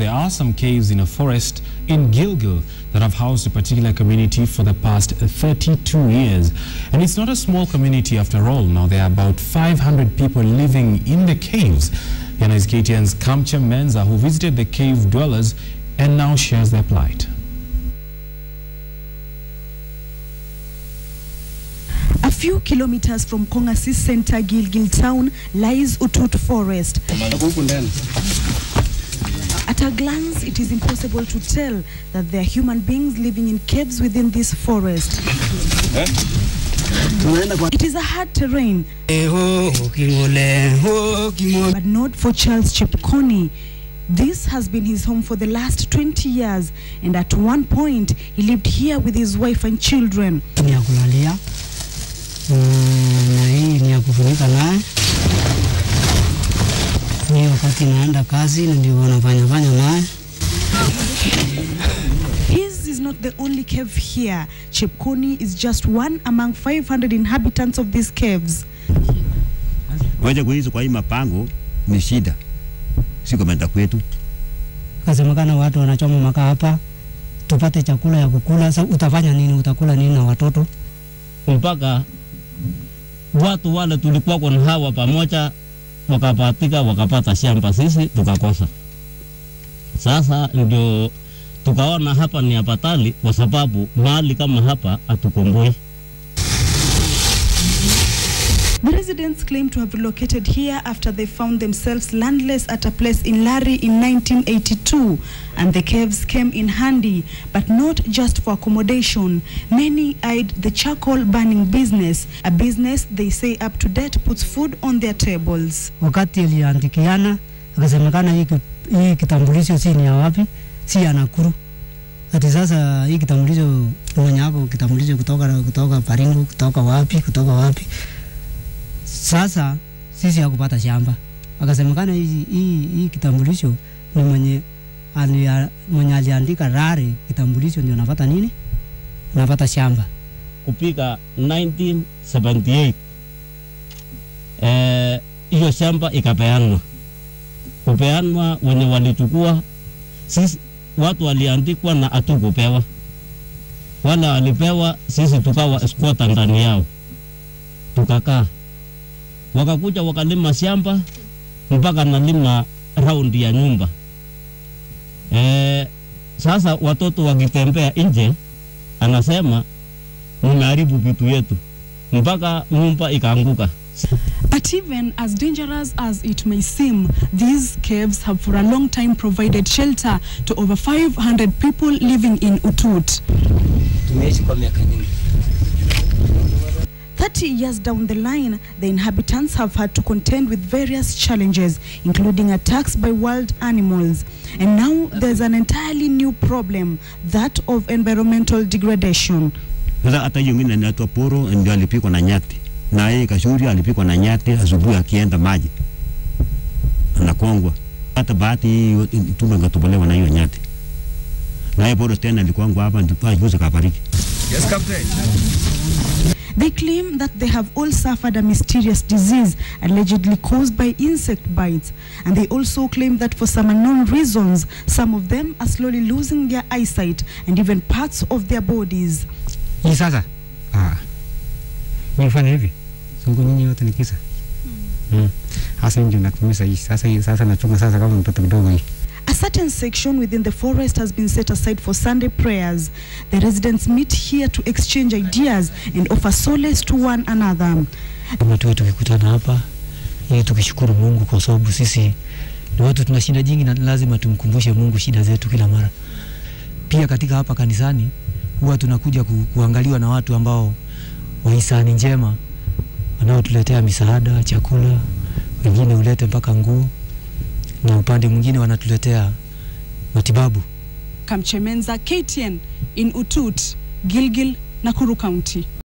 There are some caves in a forest in Gilgil that have housed a particular community for the past 32 years. And it's not a small community after all. Now there are about 500 people living in the caves. Here is KTN's Kamche Menza, who visited the cave dwellers and now shares their plight. A few kilometers from Kongasi center, Gilgil town, lies Utut forest. At a glance, it is impossible to tell that there are human beings living in caves within this forest. It is a hard terrain, but not for Charles Chepkoni. This has been his home for the last 20 years, and at one point, he lived here with his wife and children. His is not the only cave here. Chepkoni is just one among 500 inhabitants of these caves. The residents claim to have relocated here after they found themselves landless at a place in Lari in 1982, and the caves came in handy, but not just for accommodation. Many eyed the charcoal burning business, a business they say up to date puts food on their tables. Wakati iliandikiana akasemekana hii kitambulisho si ni ya wapi, si ya Nakuru. Ati sasa hii kitambulisho mwenyako kitambulisho kutoka Baringo, kutoka wapi. Sasa sisi hakupata shamba. Akasemekana hii kitambulisho ni mwenye aliandika Lari, kitambulisho ndio napata nini? Napata shamba. Kupika 1978. Hiyo shamba ikapeanwa. Kupeanwa wenye walichukua sisi watu waliandikwa na atukupewa. Wala walipewa sisi tukawa escort ndani yao. Tukakaa wakakuja wakalima shamba mpaka nalima round ya nyumba. Sasa watoto wakitembea nje anasema mnaharibu vitu yetu mpaka nyumba ikaanguka. But even as dangerous as it may seem, these caves have for a long time provided shelter to over 500 people living in Utut. 30 years down the line, the inhabitants have had to contend with various challenges, including attacks by wild animals. And now there's an entirely new problem, that of environmental degradation. Yes, Captain. They claim that they have all suffered a mysterious disease allegedly caused by insect bites, and they also claim that for some unknown reasons, some of them are slowly losing their eyesight and even parts of their bodies. A certain section within the forest has been set aside for Sunday prayers. The residents meet here to exchange ideas and offer solace to one another. Kamche Menza, KTN, in Utut, Gilgil, Nakuru County.